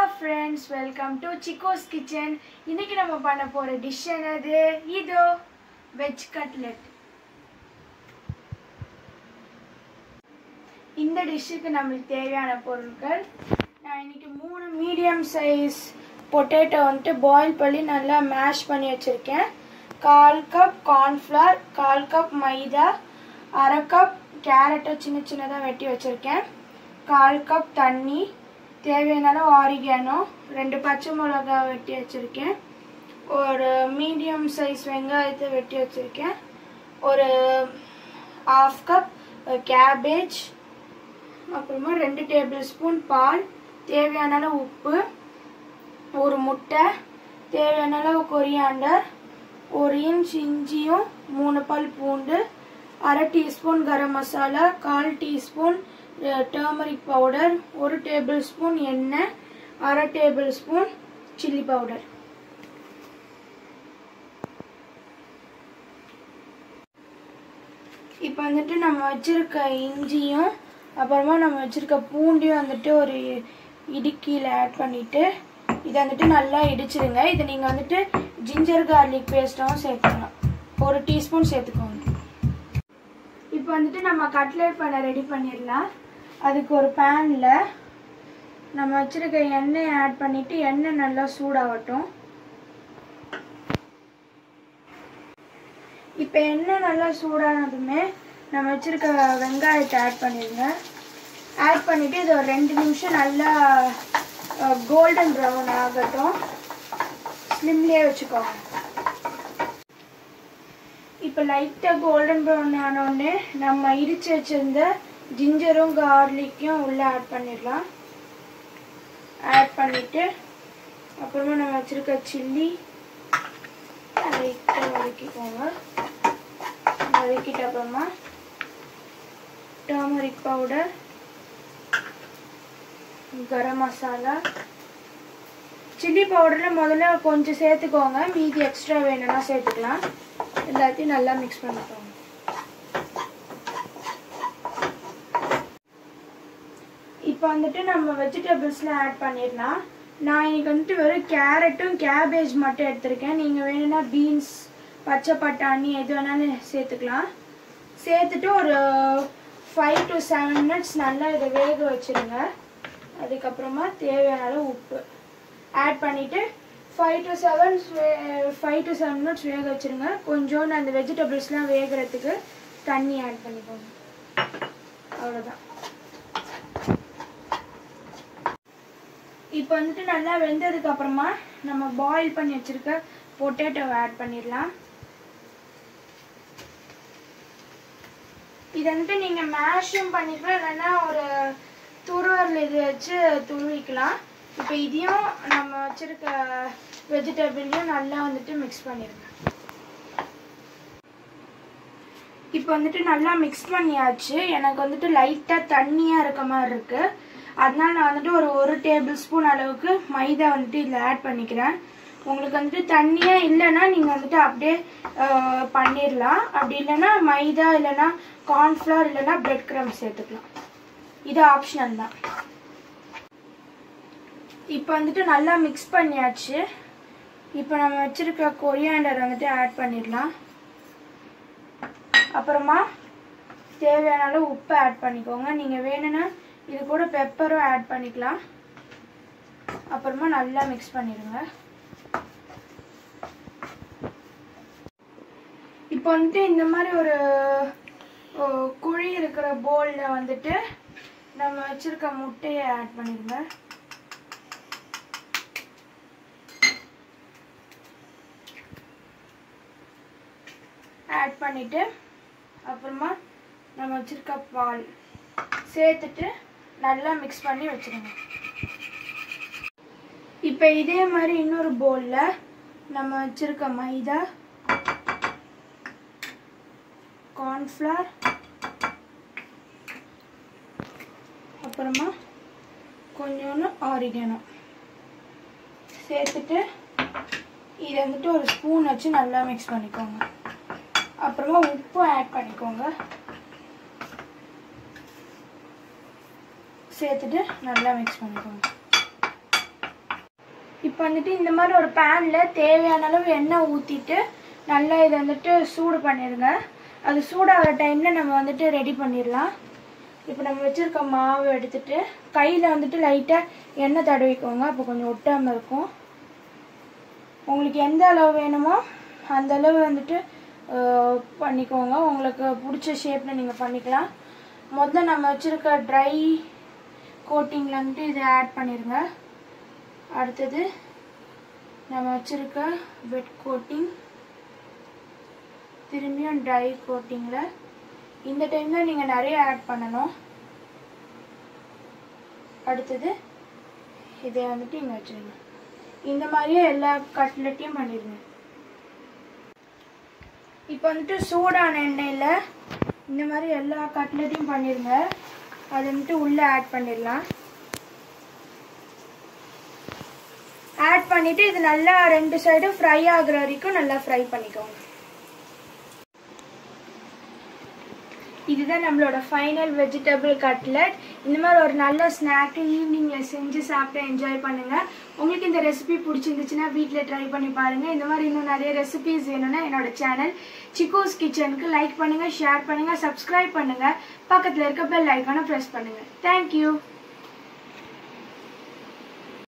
hello friends welcome to चिकोस kitchen इनके नम्म पन्ना पोर dish एनदु इदु वेज कटलेट इंद डिश्शुक्कु नमक्कु थेवैयान पोरुट्कल नान इनक्कु 3 मीडियम साइज पोटैटो वंदु बॉईल पन्नी नल्ला मैश पन्नी वेच्चिरुक्केन 1/4 cup corn flour 1/4 cup maida 1/2 cup carrot चिन्न चिन्नदा वेट्टी वेच्चिरुक्केन 1/4 कप तण्णी தேவையான ஆரிகானோ 2 பச்சை மிளகாய் வெட்டி வச்சிருக்கேன் ஒரு மீடியம் சைஸ் வெங்காயத்தை வெட்டி வச்சிருக்கேன் ஒரு 1/2 கப் கேபேஜ் அப்புறமா 2 டேபிள்ஸ்பூன் பால் தேவையான அளவு உப்பு ஒரு முட்டை தேவையான அளவு கொரியாண்டர் ஒரு இன்ச் இஞ்சியும் 3 பல் பூண்டு 1/2 teaspoon garam masala 1/4 teaspoon turmeric powder 1 tablespoon एण्णई 1/2 टेबलस्पून चिल्ली पाउडर இப்போ வந்துட்டு நம்ம வச்சிருக்க இஞ்சியும் அப்புறமா நம்ம வச்சிருக்க பூண்டையும் வந்துட்டு ஒரு இடிக்கில ஆட் பண்ணிட்டு இத வந்துட்டு நல்லா இடிச்சிடுங்க இது நீங்க வந்துட்டு ginger garlic paste ஆவும் சேர்க்கலாம் 1 டீஸ்பூன் சேர்த்துக்கோங்க இப்போ வந்துட்டு நம்ம கட்லட் பண்ண ரெடி பண்ணிரலாம் அதுக்கு ஒரு panல நம்ம வச்சிருக்க எண்ணெய் ஆட் பண்ணிட்டு எண்ணெய் நல்லா சூடாவட்டும் இப்போ எண்ணெய் நல்லா சூடானதுமே நம்ம வச்சிருக்க வெங்காயத்தை ஆட் பண்ணிடுங்க ஆட் பண்ணிட்டு இது ஒரு 2 நிமிஷம் நல்லா கோல்டன் பிரவுன் ஆகட்டும் ஸ்லிம்லயே வெச்சுக்கோங்க இப்போ லைட்டா கோல்டன் பிரவுன் ஆனோனே நம்ம இடிச்சு வச்சிருந்த जिंजरों गार्लिक उल्ला ऐड பண்ணிரலாம் ऐड பண்ணிட்டு அப்புறமா நம்ம வச்சிருக்க சில்லி லைட்டா வதக்கிக்கோங்க வதக்கிட்ட அப்புறமா டர்மரிக் பவுடர் गरम मसाला சில்லி பவுடர்ல முதல்ல கொஞ்சம் சேர்த்துக்கோங்க மீதி எக்ஸ்ட்ரா வேணும்னா சேர்த்துக்கலாம் எல்லாத்தையும் நல்லா mix பண்ணிக்கோங்க இப்போ வந்துட்டு நம்ம வெஜிடபிள்ஸ்லாம் ஆட் பண்ணிரலாம் நான் இன்னைக்கு வந்துட்டு வெறும் கேரட்டும் கேபேஜ் மட்டும் எடுத்துர்க்கேன் நீங்க வேணும்னா பீன்ஸ் பச்சை பட்டாணி எது வேணாலும் சேர்த்துக்கலாம் சேர்த்துட்டு ஒரு 5 to 7 minutes நல்லா இத வேக வச்சிடுங்க அதுக்கு அப்புறமா தேவையான அளவு உப்பு ஆட் பண்ணிட்டு 5 to 7 minutes வேக வச்சிடுங்க கொஞ்சம் அந்த வெஜிடபிள்ஸ்லாம் வேகிறதுக்கு தண்ணி ஆட் பண்ணிக்கோங்க அவ்வளவுதான் இப்போ வந்து நல்லா வெந்ததுக்கு அப்புறமா நம்ம பாயில் பண்ணி வச்சிருக்க பொட்டேட்டோவை ஆட் பண்ணிரலாம் இத வந்து நீங்க மேஷும் பண்ணிக்கலாம் இல்லனா ஒரு துருவல்ல இது வச்சு துருவிக்கலாம் இப்போ இதையும் நம்ம வச்சிருக்க வெஜிடபிள்ஸையும் நல்லா வந்து mix பண்ணிரலாம் இப்போ வந்து நல்லா mix பண்ணியாச்சு எனக்கு வந்து லைட்டா தண்ணியா இருக்க மாதிரி இருக்கு அதனால நான் வந்து ஒரு டேபிள்ஸ்பூன் அளவுக்கு மைதா வந்து இத ஆட் பண்ணிக்கிறேன் உங்களுக்கு வந்து தண்ணியா இல்லனா நீங்க வந்து அப்படியே பண்ணிரலாம் அப்படி இல்லனா மைதா இல்லனா corn flour இல்லனா bread crumbs சேர்த்துக்கலாம் இது ஆப்ஷனல் தான் இப்போ வந்து நல்லா mix பண்ணியாச்சு இப்போ நம்ம வச்சிருக்க கொரியாண்டர் வந்து ஆட் பண்ணிரலாம் அப்புறமா தேவையான அளவு உப்பு ஆட் பண்ணிக்கோங்க நீங்க வேணும்னா இது கூட பெப்பரும் ஆட் பண்ணிக்கலாம் அப்புறமா நல்லா mix பண்ணிடுங்க இப்போ வந்து இந்த மாதிரி ஒரு குழி இருக்கிற பவுல்ல வந்துட்டு நம்ம வச்சிருக்க முட்டைய ஆட் பண்ணிடுங்க ஆட் பண்ணிட்டு அப்புறமா நம்ம வச்சிருக்க பால் சேர்த்துட்டு நல்லா mix பண்ணி வெச்சிடுங்க இப்போ இதே மாதிரி இன்னொரு பவுல்ல நம்ம வச்சிருக்க மைதா corn flour அப்புறமா கொஞ்சம் ஆரிகானோ சேர்த்துட்டு இத வந்து ஒரு ஸ்பூன் வச்சு நல்லா mix பண்ணிக்கோங்க அப்புறமா உப்பு ஆட் பண்ணிக்கோங்க சேர்த்துட்டு நல்லா mix பண்ணிக்கோங்க இப்போ வந்துட்டு இந்த மாதிரி ஒரு panல தேவையான அளவு எண்ணெய் ஊத்திட்டு நல்லா இத வந்துட்டு சூடு பண்ணிடுங்க அது சூடாகிற டைம்ல நம்ம வந்துட்டு ரெடி பண்ணிரலாம் இப்போ நம்ம வெச்சிருக்க மாவு எடுத்துட்டு கையில வந்துட்டு லைட்டா எண்ணெய் தடவிக்கோங்க அப்ப கொஞ்சம் ஒட்டாம இருக்கும் உங்களுக்கு எந்த அளவு வேணுமோ அந்த அளவு வந்துட்டு பண்ணிக்கோங்க உங்களுக்கு பிடிச்ச ஷேப்ல நீங்க பண்ணிக்கலாம் முதல்ல நம்ம வெச்சிருக்க dry coating ல வந்து இத ஆட் பண்ணிருங்க அடுத்து நம்ம வெச்சிருக்க wet coating திரும்பியும் dry coating ல இந்த டைம்ல நீங்க நிறைய ஆட் பண்ணனும் அடுத்து இதை வந்து இங்க வெச்சிருங்க இந்த மாதிரியே எல்லா கட்லெட்டையும் பண்ணிடுங்க இப்போ வந்து சூடான எண்ணெயில இந்த மாதிரி எல்லா கட்லெட்டையும் பண்ணிடுங்க அத வந்து உள்ள ஆட் பண்ணிரலாம் ऐड பண்ணிட்டு இது நல்லா ரெண்டு சைடு ஃப்ரை ஆகுற வரைக்கும் நல்லா ஃப்ரை பண்ணிக்கோங்க இதுதான் நம்மளோட ஃபைனல் வெஜிடபிள் கட்லட் இந்த மாதிரி ஒரு நல்ல ஸ்நாக் ஈவினிங்ல செஞ்சு சாப்பிட்டு என்ஜாய் பண்ணுங்க உங்களுக்கு இந்த ரெசிபி பிடிச்சிருந்துச்சுனா வீட்ல ட்ரை பண்ணி பாருங்க இந்த மாதிரி இன்னும் நிறைய ரெசிபீஸ் வேணும்னா என்னோட சேனல் Chikku's Kitchen க்கு லைக் பண்ணுங்க ஷேர் பண்ணுங்க சப்ஸ்கிரைப் பண்ணுங்க பக்கத்துல இருக்க பெல் ஐகானை பிரஸ் பண்ணுங்க Thank you